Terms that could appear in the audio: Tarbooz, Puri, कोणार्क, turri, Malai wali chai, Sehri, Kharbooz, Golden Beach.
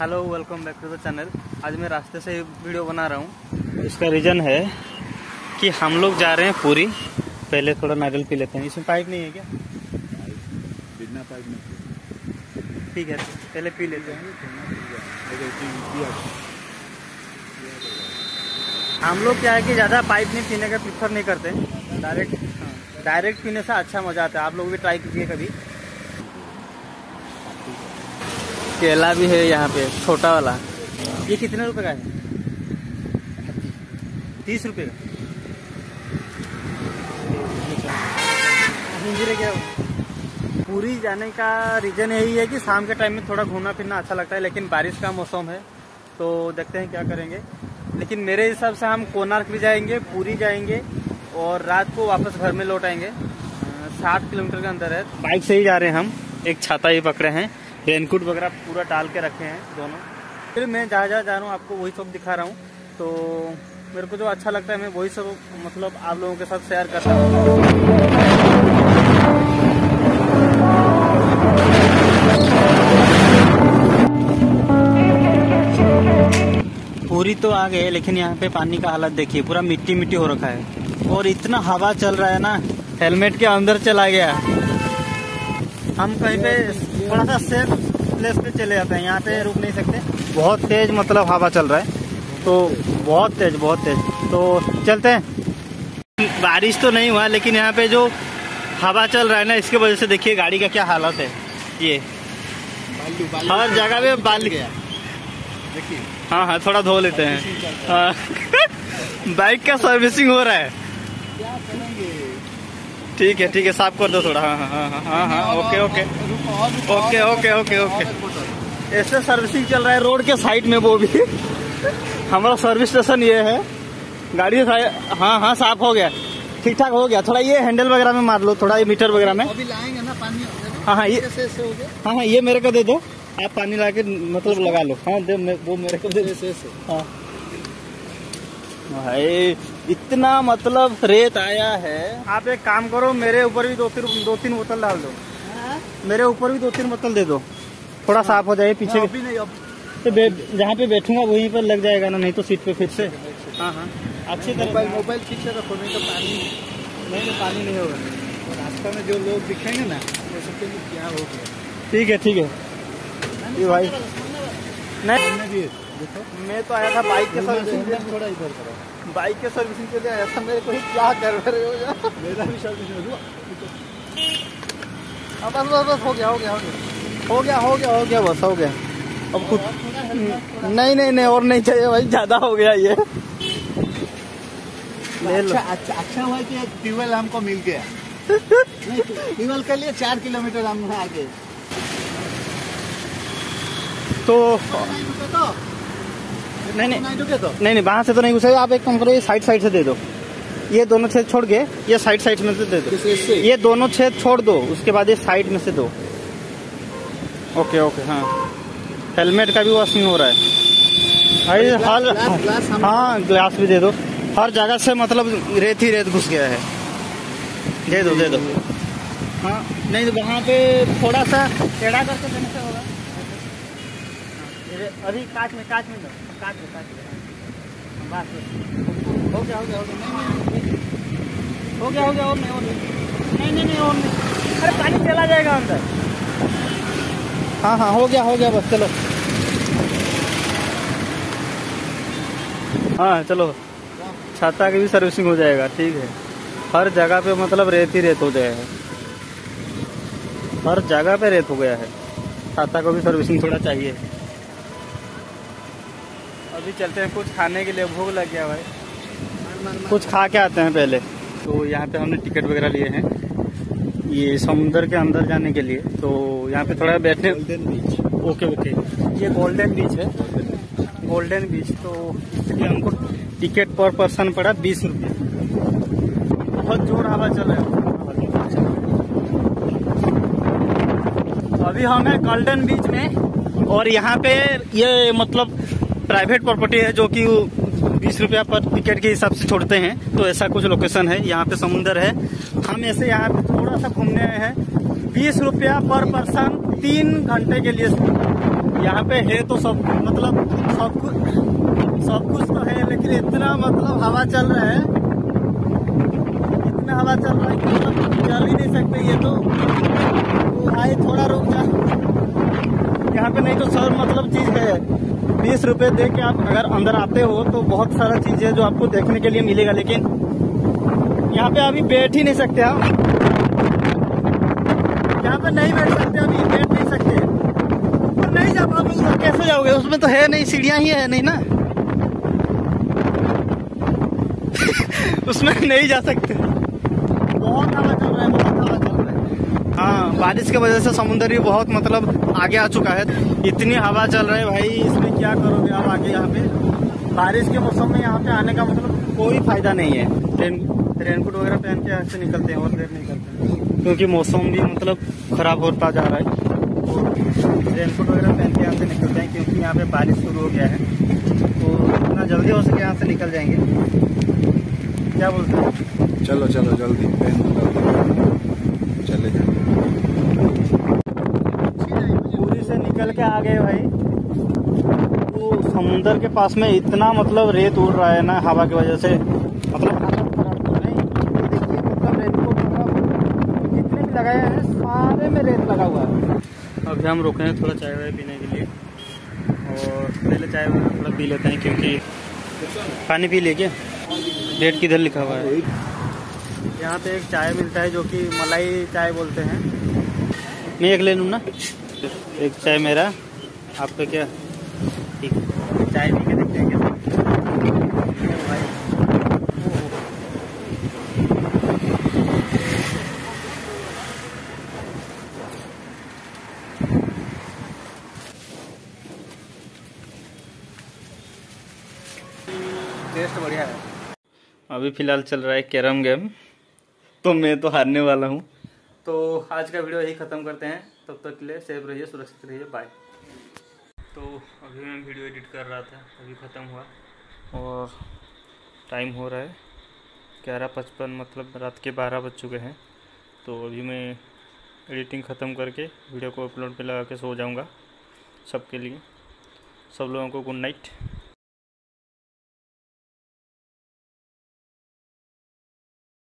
Hello, welcome back to the channel. आज मैं रास्ते से वीडियो बना रहा हूँ। इसका रीज़न है कि हम लोग जा रहे हैं पूरी। पहले थोड़ा नारियल पी लेते हैं। इसमें पाइप नहीं है क्या? बिना पाइप नहीं। ठीक है, पहले पी लेते हैं। हम लोग क्या है कि ज़्यादा पाइप नहीं पीने का प्रेफर नहीं करते, डायरेक्ट पीने से अच्छा मज़ा आता है। आप लोग भी ट्राई कीजिए कभी। केला भी है यहाँ पे, छोटा वाला। ये कितने रुपए का है? 30 रुपये का। जिंजीरा क्या? पूरी जाने का रीज़न यही है कि शाम के टाइम में थोड़ा घूमना फिरना अच्छा लगता है, लेकिन बारिश का मौसम है तो देखते हैं क्या करेंगे। लेकिन मेरे हिसाब से हम कोणार्क भी जाएंगे, पूरी जाएंगे और रात को वापस घर में लौट आएंगे। 60 किलोमीटर के अंदर है। बाइक से ही जा रहे हैं हम। एक छाता ही पकड़े हैं, रेनकोट वगैरह पूरा डाल के रखे हैं दोनों। फिर मैं जहाँ जा रहा हूँ आपको वही सब दिखा रहा हूँ, तो मेरे को जो अच्छा लगता है मैं वही सब मतलब आप लोगों के साथ शेयर करता हूँ। पूरी तो आ गए, लेकिन यहाँ पे पानी का हालत देखिए, पूरा मिट्टी मिट्टी हो रखा है। और इतना हवा चल रहा है ना, हेलमेट के अंदर चला गया। हम कहीं पे थोड़ा सा सेफ प्लेस पे चले जाते हैं, यहाँ पे रुक नहीं सकते। बहुत तेज मतलब हवा चल रहा है, तो बहुत तेज। तो चलते हैं। बारिश तो नहीं हुआ, लेकिन यहाँ पे जो हवा चल रहा है ना, इसके वजह से देखिए गाड़ी का क्या हालत है। ये हर जगह पे बाल गया। हाँ, थोड़ा धो लेते हैं। बाइक का सर्विसिंग हो रहा है। ठीक है ठीक है, साफ कर दो थोड़ा। हाँ, ओके। ऐसे सर्विसिंग चल रहा है रोड के साइड में, वो भी। हमारा सर्विस स्टेशन ये है। गाड़ी हाँ, साफ हो गया, ठीक ठाक हो गया। थोड़ा ये हैंडल वगैरह में मार लो, थोड़ा ये मीटर वगैरह में। अभी लाएंगे ना पानी। हाँ, ये मेरे को दे दो, आप पानी ला के मतलब लगा लो। हाँ, वो मेरे को दे दो। भाई इतना मतलब रेत आया है। आप एक काम करो, मेरे ऊपर भी दो तीन बोतल डाल दो। मेरे ऊपर भी 2-3 बोतल दे दो, थोड़ा साफ हो जाए। पीछे तो जहाँ पे बैठूंगा वहीं पर लग जाएगा ना, नहीं तो सीट पे फिर से। हाँ, अच्छी तरह मोबाइल ठीक से रखो, नहीं तो पानी नहीं होगा। रास्ता में जो लोग दिखेंगे ना, क्या हो गया। ठीक है भाई। नहीं, मैं तो आया था बाइक के सर्विसिंग। थोड़ा इधर करो, बाइक के सर्विसिंग के लिए आया था। मेरे को क्या कर रहे हो यार? मेरा भी सर्विसिंग अब बस हो गया। बस हो गया अब खुद। नहीं, और नहीं चाहिए भाई, ज़्यादा हो गया ये। अच्छा हुआ कि ट्यूबवेल हमको मिल गया। ट्यूबवेल के लिए 4 किलोमीटर हम आगे। तो नहीं, वहाँ से तो नहीं घुसे। आप एक काम करो, ये साइड से दे दो। ये दोनों छेद छोड़ के ये साइड में से दे दो। ये दोनों छेद छोड़ दो, उसके बाद ये साइड में से दो। ओके। हाँ, हेलमेट का भी वॉशिंग हो रहा है। हाँ, ग्लास भी दे दो। हर जगह से मतलब रेत ही रेत घुस गया है। दे दो। हाँ, नहीं तो वहाँ पे थोड़ा सा टेढ़ा करके देने से होगा। अभी काट में बात हो गया। और नहीं, अरे पानी चला जाएगा अंदर। हाँ, हो गया बस। चलो, हाँ चलो। छाता की भी सर्विसिंग हो जाएगा। ठीक है, हर जगह पे मतलब रेत ही रेत हो गया है। हर जगह पे रेत हो गया है। छाता को भी सर्विसिंग थोड़ा चाहिए। अभी चलते हैं कुछ खाने के लिए, भूख लग गया भाई। कुछ खा के आते हैं पहले। तो यहाँ पे हमने टिकट वगैरह लिए हैं ये समुंदर के अंदर जाने के लिए। तो यहाँ पे थोड़ा बैठने। Golden beach. ओके, ये गोल्डन बीच है। गोल्डन बीच तो इसलिए हमको टिकट पर पर्सन पड़ा 20 रुपये। बहुत जोर हवा चल रहा है। अभी हम हैं गोल्डन बीच में, और यहाँ पे ये मतलब प्राइवेट प्रॉपर्टी है जो कि 20 रुपया पर टिकट के हिसाब से छोड़ते हैं। तो ऐसा कुछ लोकेशन है। यहाँ पे समुंदर है। हम ऐसे यहाँ पे थोड़ा सा घूमने आए हैं। 20 रुपया पर पर्सन 3 घंटे के लिए। यहाँ पे है तो सब मतलब सब कुछ तो है, लेकिन इतना मतलब हवा चल रहा है, इतना हवा चल रहा है कि मतलब चल ही नहीं सकते। ये तो भाई थोड़ा रुक जा यहाँ पे, नहीं तो सर मतलब चीज है 20 रुपये दे के आप अगर अंदर आते हो तो बहुत सारा चीज है जो आपको देखने के लिए मिलेगा, लेकिन यहाँ पे अभी बैठ ही नहीं सकते हम, यहाँ पे नहीं बैठ सकते, अभी बैठ नहीं सकते तो नहीं जा पाओगे, कैसे जाओगे? उसमें तो है नहीं, सीढ़ियाँ ही है नहीं ना उसमें नहीं जा सकते। बहुत हवा चल रहा है, बहुत हवा चल रहा है। हाँ, बारिश की वजह से समुद्र भी बहुत मतलब आगे आ चुका है। इतनी हवा चल रही है भाई, इसमें क्या करोगे आप आगे? यहाँ पे बारिश के मौसम में यहाँ पे आने का मतलब कोई फायदा नहीं है। रेनकोट वगैरह पहन के यहाँ से निकलते हैं और देर नहीं करते हैं, क्योंकि मौसम भी मतलब खराब होता जा रहा है। रेनकोट वगैरह पहन के यहाँ से निकलते हैं क्योंकि यहाँ पे बारिश शुरू हो गया है, तो इतना जल्दी हो सके यहाँ से निकल जाएंगे। क्या बोलते हैं? चलो चलो जल्दी चले जाए। पूरी से निकल के आ गए भाई, तो समुंदर के पास में इतना मतलब रेत उड़ रहा है ना हवा की वजह से, मतलब लगाया है सारे में रेत लगा हुआ है। अभी हम रुके हैं थोड़ा चाय वाय पीने के लिए, और पहले चाय वाय थोड़ा पी लेते हैं क्योंकि पानी पी लेके रेट किधर लिखा हुआ है। यहाँ पे एक चाय मिलता है जो कि मलाई चाय बोलते हैं। मैं एक ले लूँ ना, एक चाय मेरा, आपका क्या? ठीक है, चाय पी के देखते हैं कैसे। टेस्ट बढ़िया है। अभी फिलहाल चल रहा है कैरम गेम, तो मैं तो हारने वाला हूँ। तो आज का वीडियो यही ख़त्म करते हैं, तब तक के लिए सेफ रहिए, सुरक्षित रहिए, बाय। तो अभी मैं वीडियो एडिट कर रहा था, अभी ख़त्म हुआ और टाइम हो रहा है 11:55, मतलब रात के 12 बज चुके हैं। तो अभी मैं एडिटिंग ख़त्म करके वीडियो को अपलोड पे लगा के सो जाऊँगा। सबके लिए, सब लोगों को गुड नाइट।